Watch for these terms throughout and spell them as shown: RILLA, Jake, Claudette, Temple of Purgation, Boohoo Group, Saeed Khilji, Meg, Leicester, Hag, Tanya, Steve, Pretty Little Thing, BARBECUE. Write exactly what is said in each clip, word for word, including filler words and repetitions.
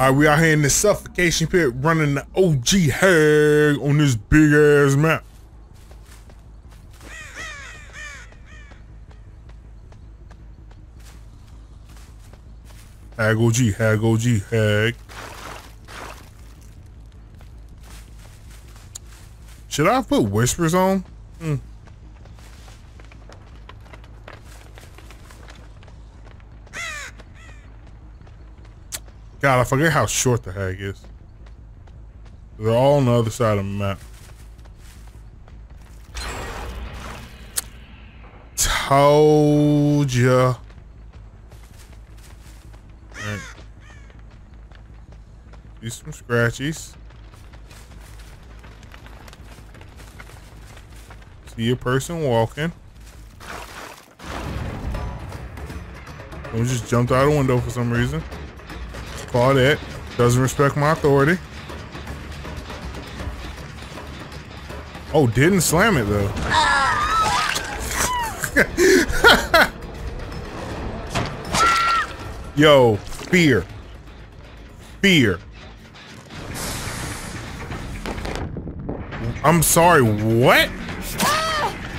All right, we out here in this suffocation pit running the O G Hag on this big ass map. Hag O G, Hag O G, Hag. Should I put whispers on? Hmm. God, I forget how short the Hag is. They're all on the other side of the map. Told ya. Alright. These some scratchies. See a person walking. Someone just jumped out of the window for some reason. Claudette doesn't respect my authority. Oh, didn't slam it though. Yo, fear. Fear. I'm sorry, what?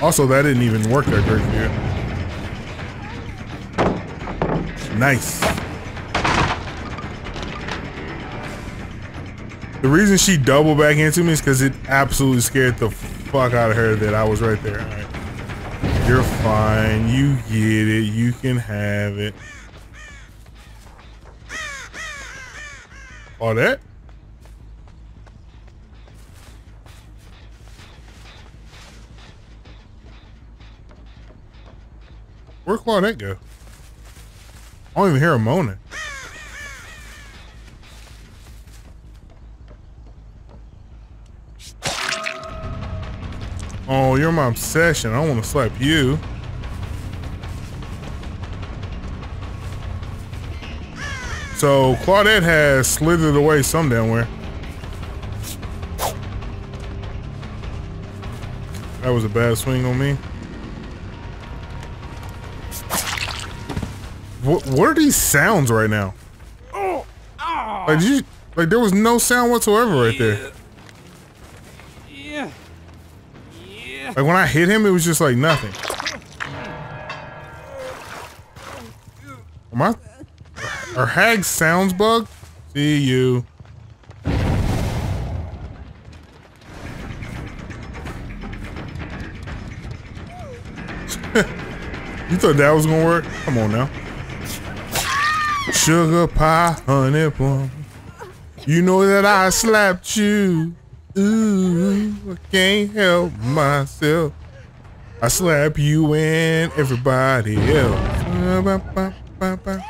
Also, that didn't even work that great here. Nice. The reason she doubled back into me is because it absolutely scared the fuck out of her that I was right there. All right. You're fine. You get it. You can have it. All that? Where'd Claudette go? I don't even hear her moaning. Oh, you're my obsession. I don't want to slap you. So Claudette has slithered away some damn where. That was a bad swing on me. What, what are these sounds right now? Like, did you, like there was no sound whatsoever right there. Like when I hit him, it was just like nothing. Am I? Are Hag sounds bugged? See you. You thought that was gonna work? Come on now. Sugar pie, honey plum. You know that I slapped you. Ooh, I can't help myself. I slap you and everybody else. Are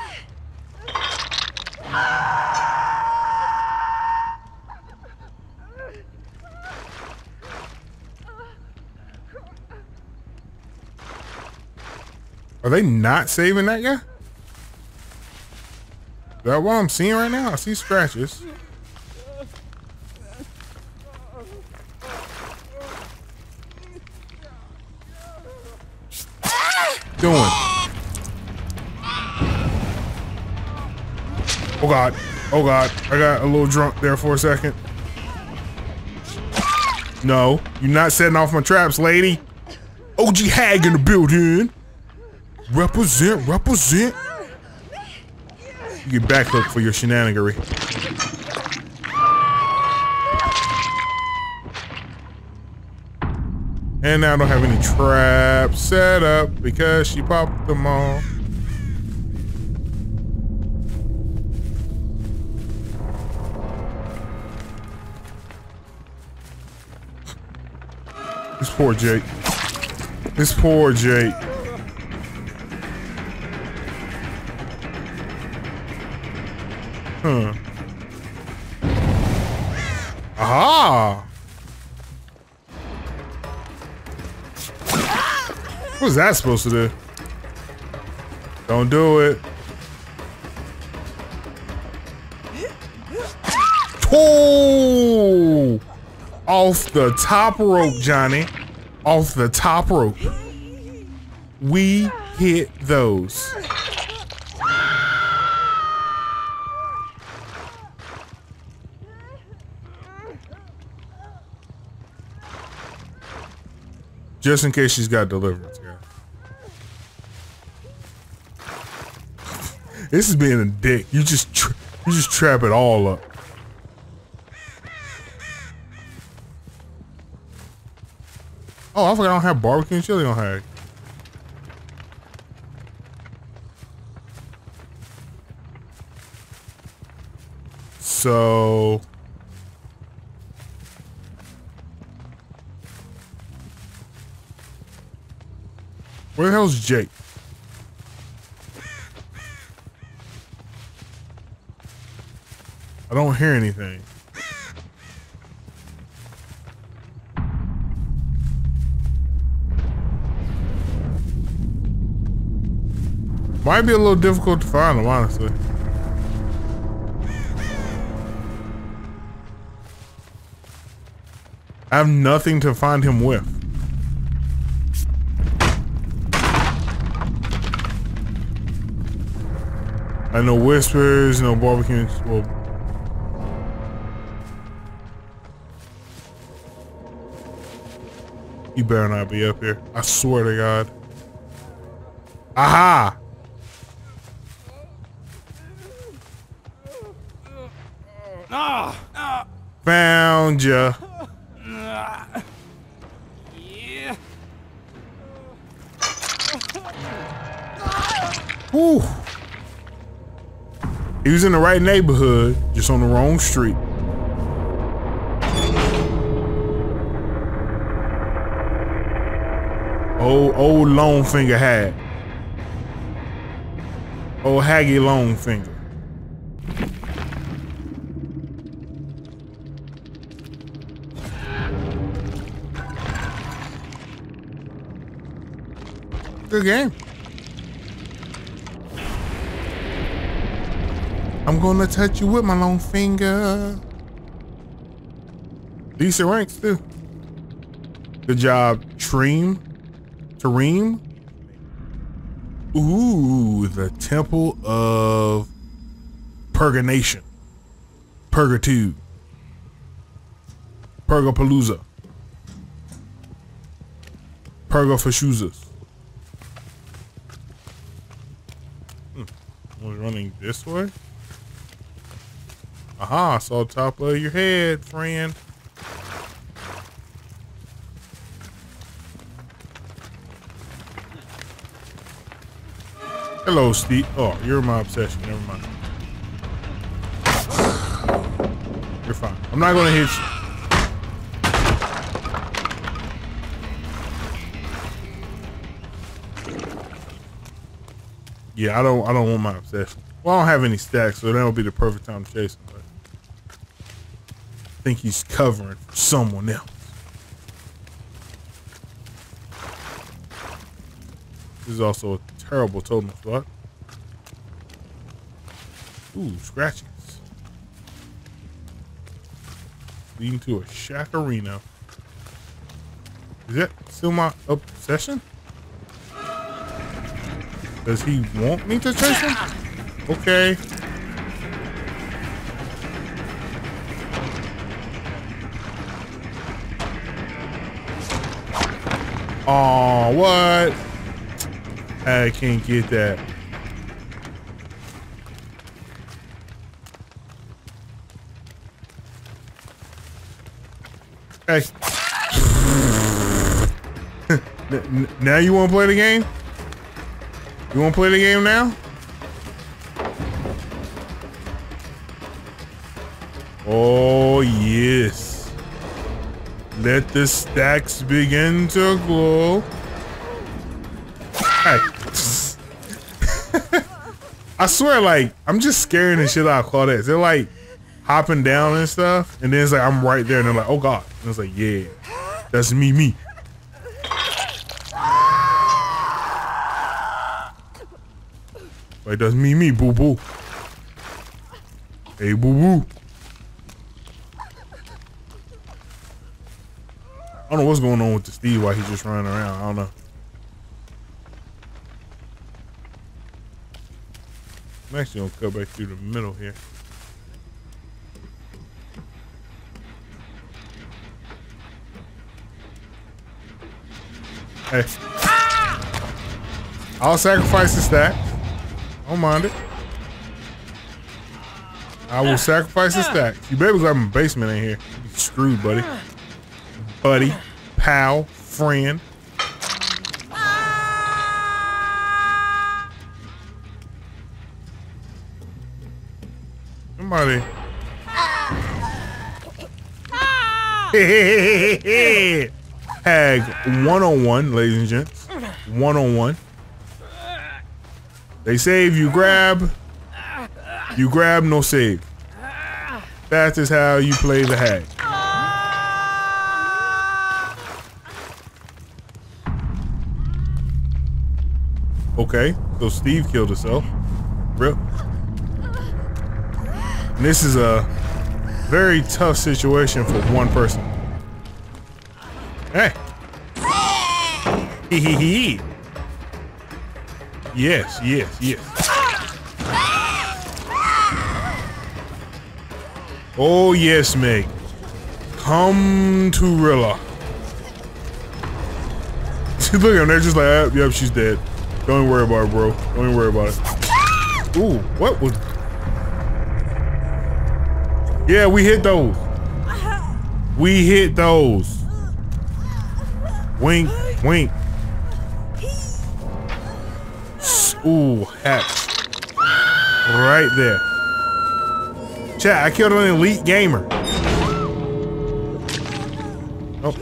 they not saving that guy? Is that what I'm seeing right now? I see scratches. Doing? Oh God, oh God, I got a little drunk there for a second. No, you're not setting off my traps, lady. O G Hag in the building. Represent, represent. You get backhook for your shenanigery. And now I don't have any traps set up because she popped them all. This poor Jake. This poor Jake. Huh. Aha! What was that supposed to do? Don't do it. Oh! Off the top rope, Johnny. Off the top rope. We hit those. Just in case she's got deliverance, guys. This is being a dick. You just tra you just trap it all up. Oh, I forgot I don't have barbecue and chili on Hag. So where the hell's Jake? I don't hear anything. Might be a little difficult to find him, honestly. I have nothing to find him with. I know whispers, no barbecue. Well, you better not be up here. I swear to God. Aha! Ah! Ah. Found ya. Whew. He was in the right neighborhood, just on the wrong street. Old, old long finger Hag. Old Haggy long finger. Good game. I'm gonna touch you with my long finger. Decent ranks too. Good job, Treem. Tareem. Ooh, the Temple of Purgation. Purgatude. Purgapalooza. Purgafashuzas. Hmm. I was running this way? Aha, I saw the top of your head, friend. Hello, Steve. Oh, you're my obsession. Never mind. You're fine. I'm not going to hit you. Yeah, I don't I don't want my obsession. Well, I don't have any stacks, so that would be the perfect time to chase him. I think he's covering for someone else. This is also a terrible totem spot. Ooh, scratches. Leading to a shakarino. Is that still my obsession? Does he want me to chase him? Okay. Aw, oh, what? I can't get that. Hey. Now you want to play the game? You want to play the game now? Oh, yes. Let the stacks begin to glow. Hey. I swear, like, I'm just scaring the shit out of Claudette. They're like hopping down and stuff. And then it's like, I'm right there. And they're like, oh God. And it's like, yeah, that's me, me. Like, that's me, me, boo boo. Hey, boo boo. I don't know what's going on with the Steve while he's just running around. I don't know. I'm actually gonna cut back through the middle here. Hey. Ah! I'll sacrifice this stack. Don't mind it. I will sacrifice this stack. You babies got my basement in here. You screwed, buddy. Buddy, pal, friend. Somebody. Hag one oh one, ladies and gents. one oh one. They save, you grab. You grab, no save. That is how you play the Hag. Okay, so Steve killed herself. Rip. And this is a very tough situation for one person. Hey. Hee hee hee. Yes, yes, yes. Oh yes, Meg. Come to Rilla. Look at them, they're just like, ah, yep, she's dead. Don't even worry about it, bro. Don't even worry about it. Ooh, what was... Yeah, we hit those. We hit those. Wink, wink. Ooh, hat. Right there. Chat, I killed an elite gamer. Oh.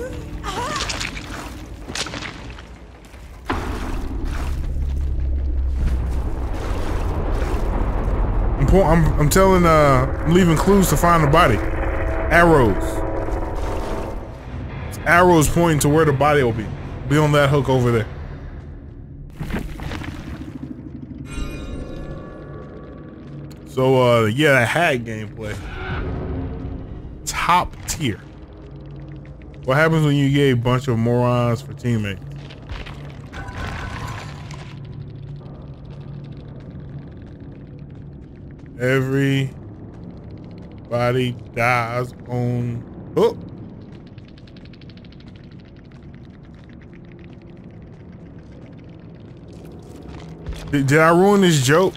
I'm, po I'm, I'm telling, uh, I'm leaving clues to find the body. Arrows. It's arrows pointing to where the body will be. Be on that hook over there. So, uh, yeah, that Hag gameplay. Top tier. What happens when you get a bunch of morons for teammates? Everybody dies on... Oh! Did, did I ruin this joke?